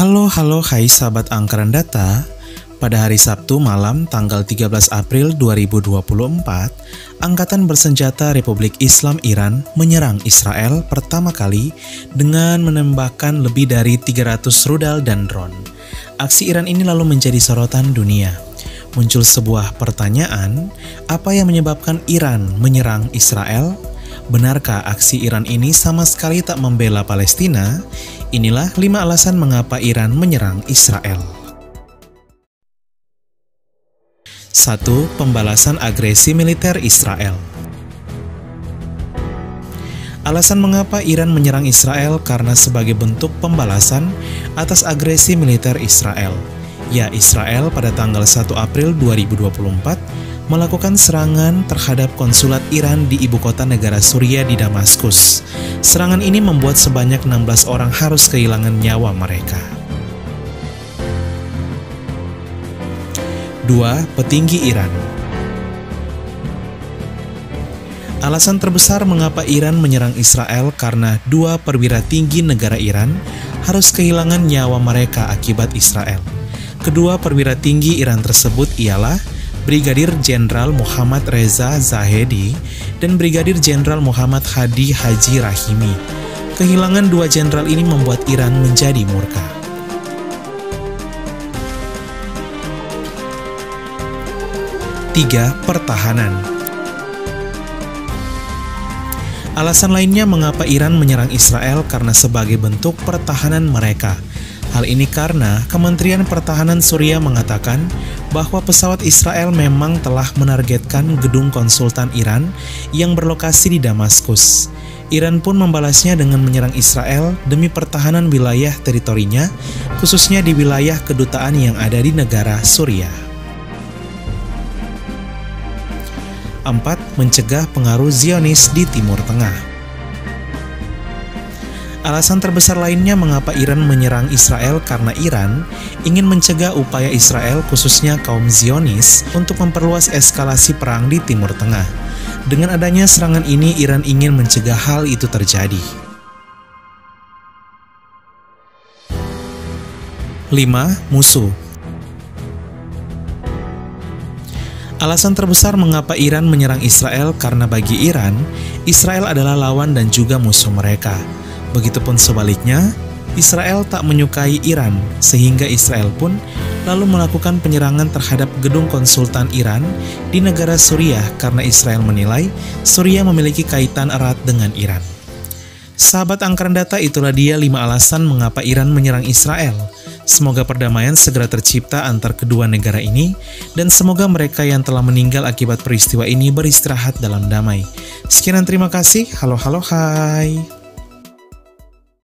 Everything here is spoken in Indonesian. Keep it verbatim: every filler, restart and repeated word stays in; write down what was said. Halo halo hai sahabat angkaran data. Pada hari Sabtu malam tanggal tiga belas April dua ribu dua puluh empat, Angkatan Bersenjata Republik Islam Iran menyerang Israel pertama kali dengan menembakkan lebih dari tiga ratus rudal dan drone. Aksi Iran ini lalu menjadi sorotan dunia. Muncul sebuah pertanyaan, apa yang menyebabkan Iran menyerang Israel? Benarkah aksi Iran ini sama sekali tak membela Palestina? Inilah lima alasan mengapa Iran menyerang Israel. satu. Pembalasan agresi militer Israel. Alasan mengapa Iran menyerang Israel karena sebagai bentuk pembalasan atas agresi militer Israel. Ya, Israel pada tanggal satu April dua ribu dua puluh empat melakukan serangan terhadap konsulat Iran di ibu kota negara Suriah di Damaskus. Serangan ini membuat sebanyak enam belas orang harus kehilangan nyawa mereka. dua. Petinggi Iran. Alasan terbesar mengapa Iran menyerang Israel karena dua perwira tinggi negara Iran harus kehilangan nyawa mereka akibat Israel. Kedua perwira tinggi Iran tersebut ialah Brigadir Jenderal Muhammad Reza Zahedi dan Brigadir Jenderal Muhammad Hadi Haji Rahimi. Kehilangan dua jenderal ini membuat Iran menjadi murka. tiga. Pertahanan. Alasan lainnya mengapa Iran menyerang Israel karena sebagai bentuk pertahanan mereka. Hal ini karena Kementerian Pertahanan Suriah mengatakan bahwa pesawat Israel memang telah menargetkan gedung konsultan Iran yang berlokasi di Damaskus. Iran pun membalasnya dengan menyerang Israel demi pertahanan wilayah teritorinya, khususnya di wilayah kedutaan yang ada di negara Suriah. empat. Mencegah pengaruh Zionis di Timur Tengah. Alasan terbesar lainnya mengapa Iran menyerang Israel karena Iran ingin mencegah upaya Israel, khususnya kaum Zionis, untuk memperluas eskalasi perang di Timur Tengah. Dengan adanya serangan ini, Iran ingin mencegah hal itu terjadi. lima. Musuh. Alasan terbesar mengapa Iran menyerang Israel karena bagi Iran, Israel adalah lawan dan juga musuh mereka. Begitupun sebaliknya, Israel tak menyukai Iran, sehingga Israel pun lalu melakukan penyerangan terhadap gedung konsultan Iran di negara Suriah karena Israel menilai Suriah memiliki kaitan erat dengan Iran. Sahabat Angkaran Data, itulah dia lima alasan mengapa Iran menyerang Israel. Semoga perdamaian segera tercipta antar kedua negara ini, dan semoga mereka yang telah meninggal akibat peristiwa ini beristirahat dalam damai. Sekian dan terima kasih. Halo halo hai.